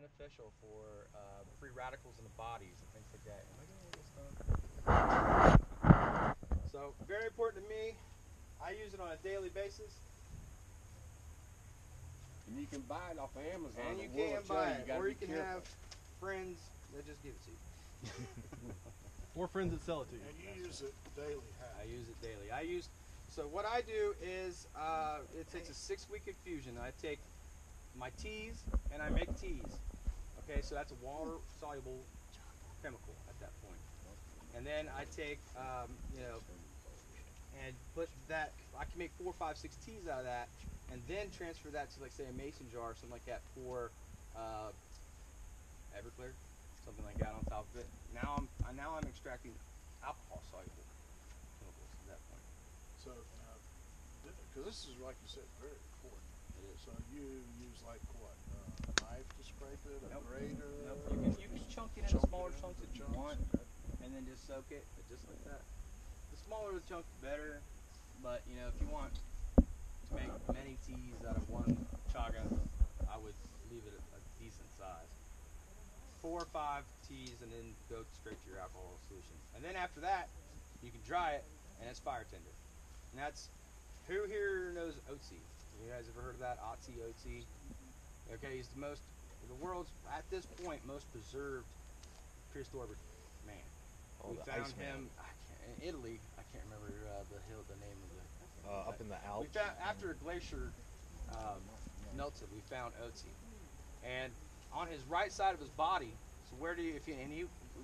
beneficial for free radicals in the bodies and things like that. Am I getting a little stoned? So very important to me. I use it on a daily basis. And you can buy it off of Amazon. And you can buy it, or you can have friends that just give it to you. Or friends that sell it to you. And you use it daily. I use it daily. So what I do is, it takes a 6-week infusion. I take my teas and I make teas. Okay, so that's a water-soluble chemical at that point. And then I take, and put that, I can make 4, 5, 6 teas out of that, and then transfer that to, like, say, a mason jar or something like that for Everclear, something like that on top of it. Now I'm extracting alcohol-soluble chemicals at that point. So, because this is, like you said, very important. It is. So you use, like, what, a knife to scrape it, a grater? Nope. You can chunk it into smaller chunks if you want, and then just soak it just like that. The smaller the chunk, the better, but, you know, if you want to make many teas out of one chaga, I would leave it a decent size. 4 or 5 teas, and then go straight to your alcohol solution. And then after that, you can dry it, and it's fire tender. And that's, who here knows Otzi? You guys ever heard of that? Otzi? Okay, he's the world's, at this point, most preserved prehistoric man. We found him in Italy. I can't remember the name of the... up in the Alps. We found, after a glacier melted, we found Otzi. And on his right side of his body, so where do you...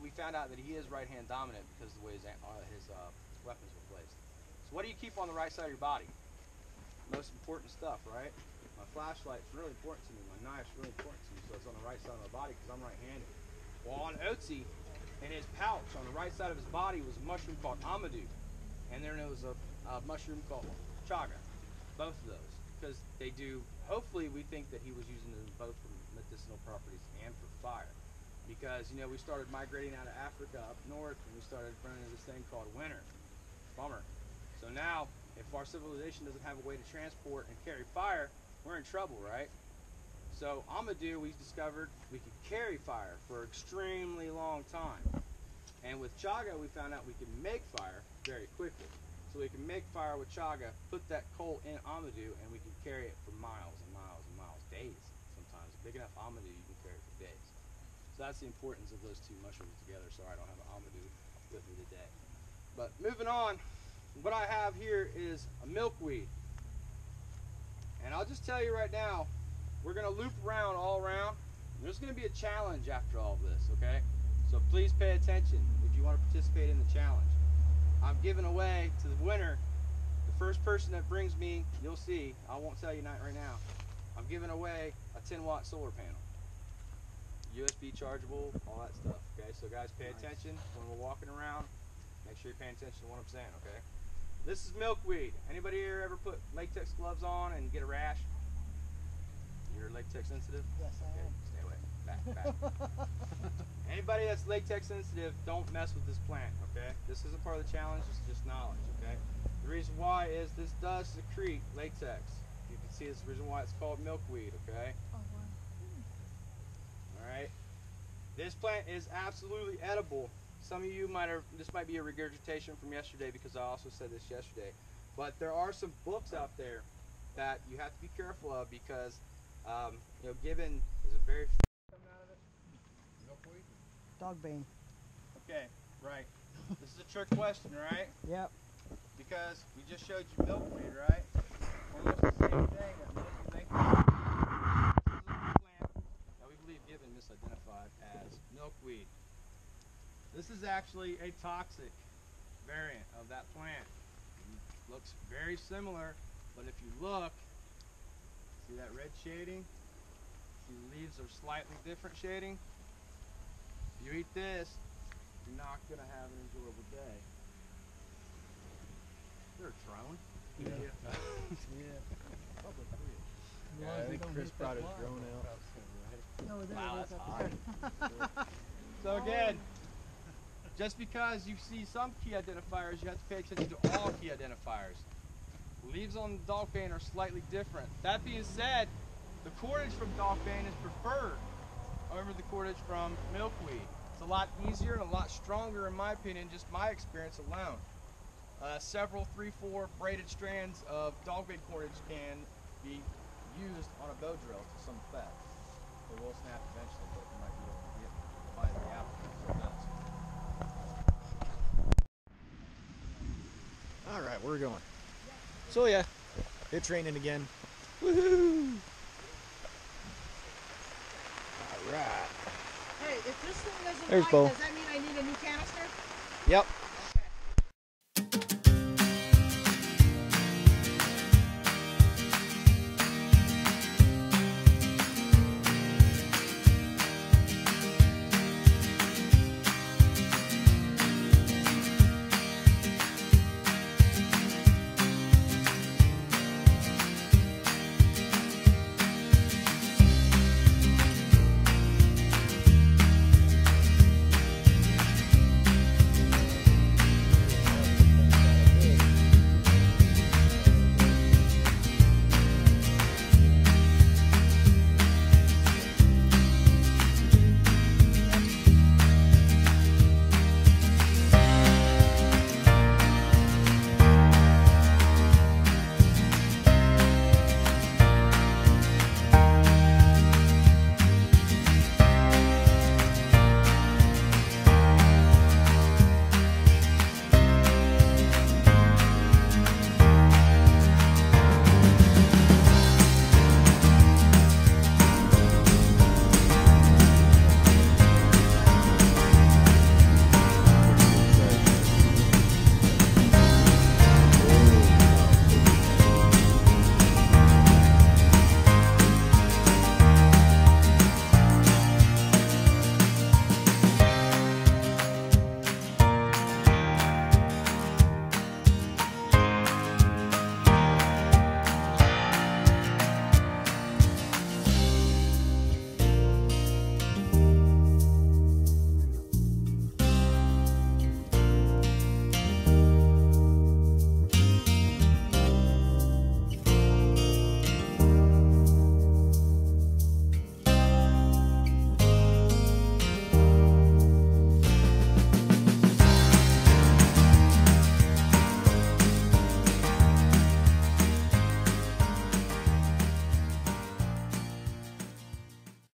we found out that he is right-hand dominant because of the way his weapons were placed. So what do you keep on the right side of your body? Most important stuff, right? My flashlight's really important to me. My knife's really important to me, so it's on the right side of my body because I'm right-handed. Well, on Otzi, in his pouch on the right side of his body was a mushroom called Amadou, and then there was a mushroom called Chaga. Both of those, because they do. Hopefully, we think that he was using them both for medicinal properties and for fire, because you know we started migrating out of Africa up north, and we started running into this thing called winter. Bummer. So now, if our civilization doesn't have a way to transport and carry fire, we're in trouble, right? So Amadou, we discovered we could carry fire for an extremely long time. And with Chaga, we found out we could make fire very quickly. So we can make fire with Chaga, put that coal in Amadou, and we can carry it for miles and miles and miles, days sometimes. A big enough Amadou, you can carry it for days. So that's the importance of those two mushrooms together. Sorry, I don't have an Amadou with me today. But moving on, what I have here is a milkweed. And I'll just tell you right now, we're going to loop around all around. There's going to be a challenge after all of this, okay? So please pay attention if you want to participate in the challenge. I'm giving away to the winner, the first person that brings me, you'll see, I won't tell you not right now, I'm giving away a 10-watt solar panel. USB chargeable, all that stuff, okay? So guys, pay attention when we're walking around. Make sure you're paying attention to what I'm saying, okay? This is milkweed. Anybody here ever put latex gloves on and get a rash? You're latex sensitive? Yes, I am. Stay away. Back. Anybody that's latex sensitive, don't mess with this plant, okay? This isn't part of the challenge, it's just knowledge, okay? The reason why is this does secrete latex. You can see this is the reason why it's called milkweed, okay? Oh, wow. All right. This plant is absolutely edible. Some of you might have, this might be a regurgitation from yesterday because I also said this yesterday, but there are some books out there that you have to be careful of because gibbon is a very coming out of it. Milkweed? Dogbane. Okay, right. This is a trick question, right? Yep. Because we just showed you milkweed, right? Almost the same thing that most of you think of. Now we believe gibbon misidentified as milkweed. This is actually a toxic variant of that plant. It looks very similar, but if you look, see that red shading? The leaves are slightly different shading. You eat this, you're not going to have an enjoyable day. You're a drone. Yeah. Yeah. Yeah, I think Chris brought his drone out. Wow, that's hot. So again, just because you see some key identifiers, you have to pay attention to all key identifiers. Leaves on the dogbane are slightly different. That being said, the cordage from dogbane is preferred I remember the cordage from milkweed. It's a lot easier and a lot stronger, in my opinion, just my experience alone. Several 3/4 braided strands of dogbane cordage can be used on a bow drill to some effect. It will snap eventually, but you might be able to get by the apple. All right, we're going. So yeah, it's raining again. Woohoo! All right. Hey, if this thing doesn't light, does that mean I need a new canister? Yep.